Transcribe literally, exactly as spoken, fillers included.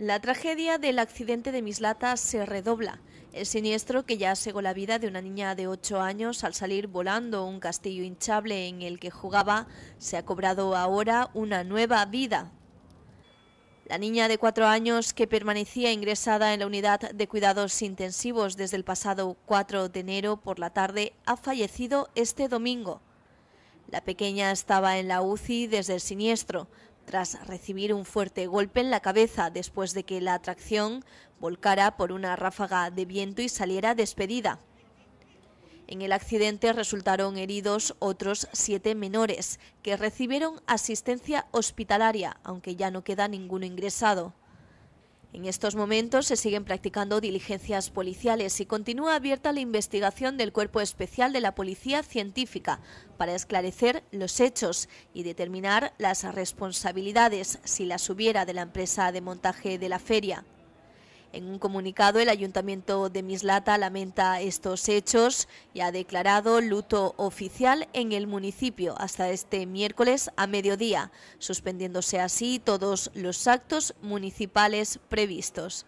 La tragedia del accidente de Mislata se redobla. El siniestro, que ya cegó la vida de una niña de ocho años al salir volando un castillo hinchable en el que jugaba, se ha cobrado ahora una nueva vida. La niña de cuatro años, que permanecía ingresada en la unidad de cuidados intensivos desde el pasado cuatro de enero por la tarde, ha fallecido este domingo. La pequeña estaba en la U C I desde el siniestro, tras recibir un fuerte golpe en la cabeza después de que la atracción volcara por una ráfaga de viento y saliera despedida. En el accidente resultaron heridos otros siete menores, que recibieron asistencia hospitalaria, aunque ya no queda ninguno ingresado. En estos momentos se siguen practicando diligencias policiales y continúa abierta la investigación del Cuerpo Especial de la Policía Científica para esclarecer los hechos y determinar las responsabilidades, si las hubiera, de la empresa de montaje de la feria. En un comunicado, el Ayuntamiento de Mislata lamenta estos hechos y ha declarado luto oficial en el municipio hasta este miércoles a mediodía, suspendiéndose así todos los actos municipales previstos.